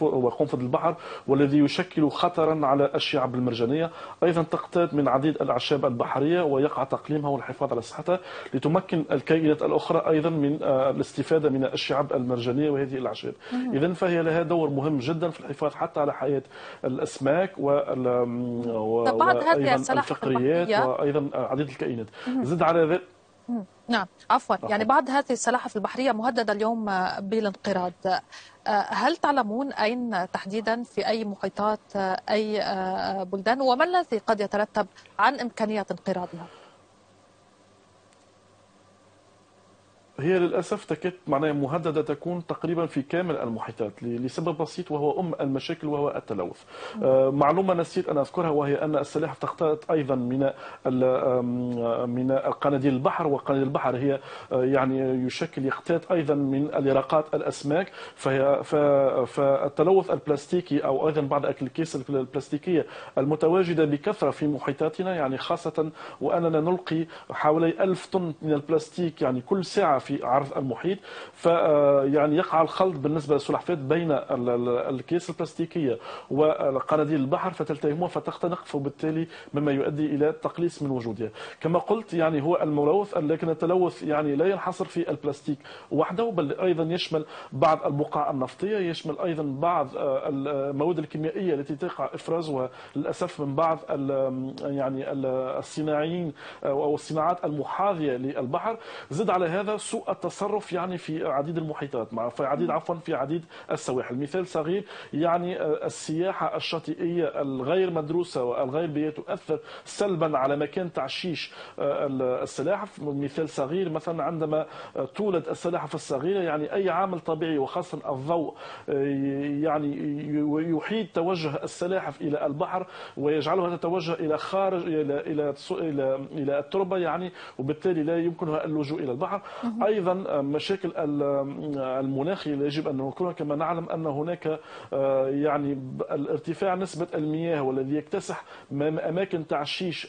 وقنفذ البحر، والذي يشكل خطرا على الشعاب المرجانية. أيضا تقتات من عديد الأعشاب البحرية ويقع تقليمها والحفاظ على صحتها، لتمكن الكائنات الأخرى أيضا من الاستفادة من الشعاب المرجانية وهذه الأعشاب. إذن فهي لها دور مهم جدا في الحفاظ حتى على حياة الأسماك وأيضا الفقريات وأيضا عديد الكائنات. زد على ذلك نعم عفوا، يعني بعض هذه السلاحف البحرية مهددة اليوم بالانقراض. هل تعلمون أين تحديدا، في أي محيطات، أي بلدان، وما الذي قد يترتب عن إمكانية انقراضها؟ هي للأسف تكاد معناها مهددة تكون تقريبا في كامل المحيطات لسبب بسيط، وهو أم المشاكل وهو التلوث. معلومة نسيت أن أذكرها، وهي أن السلاحف تختلط أيضا من قناديل البحر، وقناديل البحر هي يعني يختلط أيضا من اليرقات الأسماك، فالتلوث البلاستيكي أو أيضا بعض الأكياس البلاستيكية المتواجدة بكثرة في محيطاتنا، يعني خاصة وأننا نلقي حوالي 1000 طن من البلاستيك يعني كل ساعة في عرض المحيط. فيعني يقع الخلط بالنسبه للسلحفاة بين الكيس البلاستيكيه وقناديل البحر فتلتهمها فتختنق، وبالتالي مما يؤدي الى تقليص من وجودها. كما قلت يعني هو الملوث، لكن التلوث يعني لا ينحصر في البلاستيك وحده، بل ايضا يشمل بعض البقع النفطيه، يشمل ايضا بعض المواد الكيميائيه التي تقع افرازها للاسف من بعض يعني الصناعيين او الصناعات المحاذيه للبحر. زد على هذا سوء التصرف يعني في عديد المحيطات، في عديد السواحل. مثال صغير يعني السياحة الشاطئية الغير مدروسة والغير تؤثر سلبا على مكان تعشيش السلاحف. مثال صغير مثلا عندما تولد السلاحف الصغيرة، يعني أي عامل طبيعي وخاصة الضوء يعني يحيد توجه السلاحف إلى البحر ويجعلها تتوجه إلى خارج إلى التربة يعني، وبالتالي لا يمكنها اللجوء إلى البحر. أيضا مشاكل المناخ يجب أن نذكرها، كما نعلم أن هناك يعني ارتفاع نسبة المياه والذي يكتسح أماكن تعشيش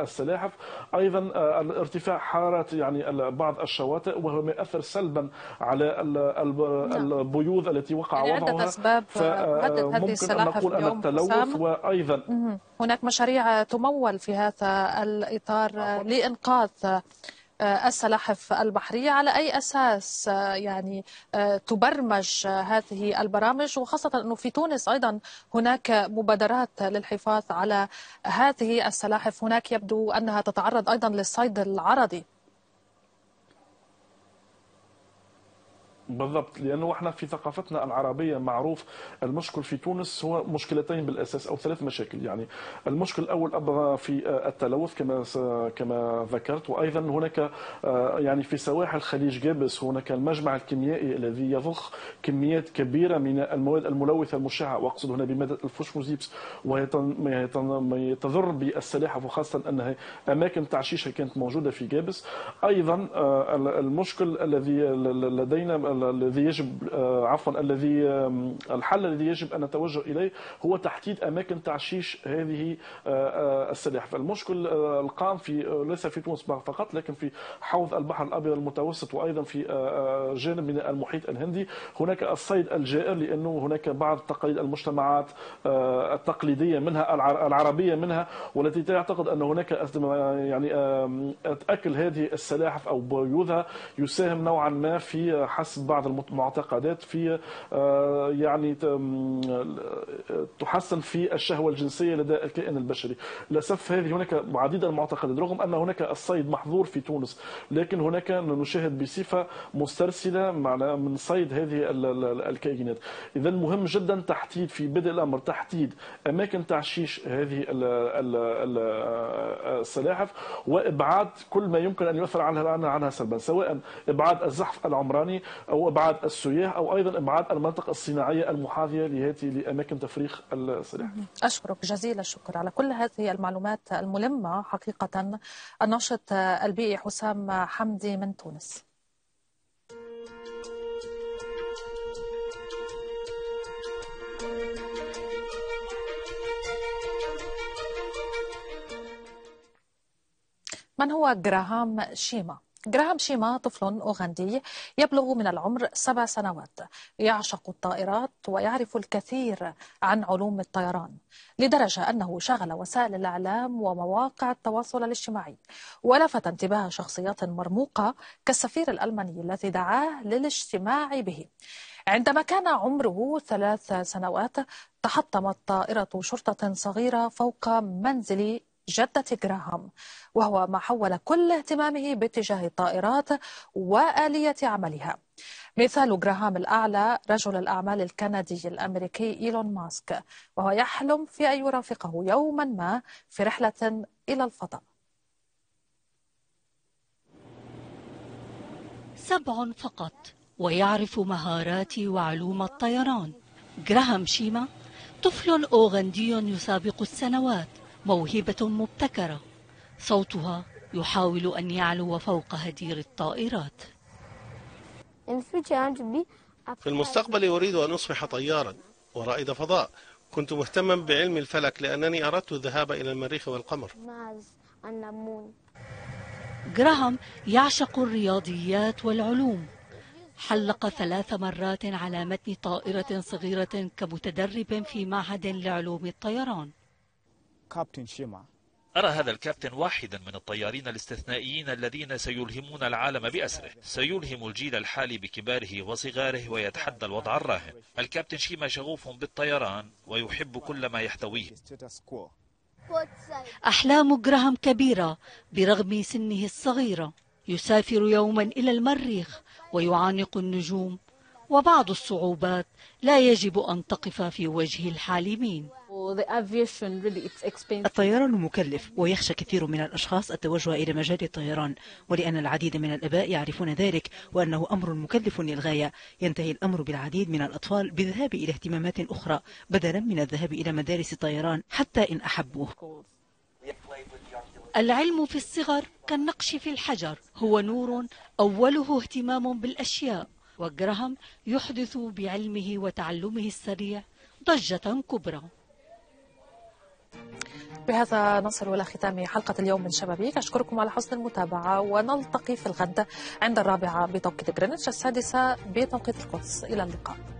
السلاحف، أيضا ارتفاع حرارة يعني بعض الشواطئ، وهو ما يؤثر سلبا على البيوض التي وقع وضعها. فممكن أن نقول أن التلوث وأيضا هناك مشاريع تمول في هذا الإطار لإنقاذ السلاحف البحرية. على أي أساس يعني تبرمج هذه البرامج، وخاصة أنه في تونس أيضا هناك مبادرات للحفاظ على هذه السلاحف، هناك يبدو أنها تتعرض أيضا للصيد العرضي؟ بالضبط، لأنه احنا في ثقافتنا العربية معروف المشكل في تونس هو مشكلتين بالأساس أو 3 مشاكل. يعني المشكل الأول في التلوث كما ذكرت، وأيضا هناك يعني في سواحل خليج جابس هناك المجمع الكيميائي الذي يضخ كميات كبيرة من المواد الملوثة المشعة، وأقصد هنا بمادة الفوسفوزيبس، وهي تضر بالسلاحف، وخاصة أنها أماكن تعشيشها كانت موجودة في جابس. أيضا المشكل الذي لدينا الحل الذي يجب أن نتوجه إليه هو تحديد أماكن تعشيش هذه السلاحف. المشكل القائم ليس في تونس فقط، لكن في حوض البحر الأبيض المتوسط، وأيضا في جانب من المحيط الهندي هناك الصيد الجائر، لأنه هناك بعض تقاليد المجتمعات التقليدية منها العربية منها، والتي تعتقد أن هناك يعني أكل هذه السلاحف أو بيوضها يساهم نوعا ما في حسب بعض المعتقدات في يعني تحسن في الشهوة الجنسية لدى الكائن البشري. للأسف هذه هناك عديد المعتقدات، رغم أن هناك الصيد محظور في تونس، لكن هناك نشاهد بصفة مسترسلة من صيد هذه الكائنات. إذا مهم جدا تحديد في بدء الأمر تحديد أماكن تعشيش هذه السلاحف، وإبعاد كل ما يمكن أن يؤثر عنها سلبا، سواء إبعاد الزحف العمراني أو إبعاد السياح، أو أيضا إبعاد المنطقة الصناعية المحاذية لأماكن تفريخ السلاحف. أشكرك جزيل الشكر على كل هذه المعلومات الملمة حقيقة. الناشط البيئي حسام حمدي من تونس. من هو غراهام شيما؟ غراهام شيما طفل أوغندي يبلغ من العمر 7 سنوات، يعشق الطائرات ويعرف الكثير عن علوم الطيران، لدرجة أنه شغل وسائل الإعلام ومواقع التواصل الاجتماعي، ولفت انتباه شخصيات مرموقة كالسفير الألماني الذي دعاه للاجتماع به. عندما كان عمره 3 سنوات تحطمت طائرة شرطة صغيرة فوق منزل جدة غراهام، وهو ما حول كل اهتمامه باتجاه الطائرات وآلية عملها. مثال غراهام الأعلى رجل الأعمال الكندي الأمريكي إيلون ماسك، وهو يحلم في أن يرافقه يوما ما في رحلة إلى الفضاء. 7 فقط ويعرف مهارات وعلوم الطيران. غراهام شيما طفل أوغندي يسابق السنوات، موهبة مبتكرة، صوتها يحاول أن يعلو فوق هدير الطائرات. في المستقبل أريد أن أصبح طيارا ورائد فضاء. كنت مهتما بعلم الفلك لأنني أردت الذهاب إلى المريخ والقمر. غراهام يعشق الرياضيات والعلوم. حلق 3 مرات على متن طائرة صغيرة كمتدرب في معهد لعلوم الطيران. كابتن شيما، أرى هذا الكابتن واحدا من الطيارين الاستثنائيين الذين سيلهمون العالم بأسره، سيلهم الجيل الحالي بكباره وصغاره ويتحدى الوضع الراهن. الكابتن شيما شغوف بالطيران ويحب كل ما يحتويه. أحلام غراهام كبيرة برغم سنه الصغيرة. يسافر يوما إلى المريخ ويعانق النجوم وبعض الصعوبات لا يجب أن تقف في وجه الحالمين. الطيران مكلف ويخشى كثير من الأشخاص التوجه إلى مجال الطيران، ولأن العديد من الآباء يعرفون ذلك وأنه أمر مكلف للغاية، ينتهي الأمر بالعديد من الأطفال بالذهاب إلى اهتمامات أخرى بدلا من الذهاب إلى مدارس الطيران حتى إن أحبوه. العلم في الصغر كالنقش في الحجر، هو نور أوله اهتمام بالأشياء، وغراهام يحدث بعلمه وتعلمه السريع ضجة كبرى. بهذا نصل إلى ختام حلقة اليوم من شبابيك. أشكركم على حسن المتابعة، ونلتقي في الغد عند 4:00 بتوقيت غرينتش، 6:00 بتوقيت القدس. إلى اللقاء.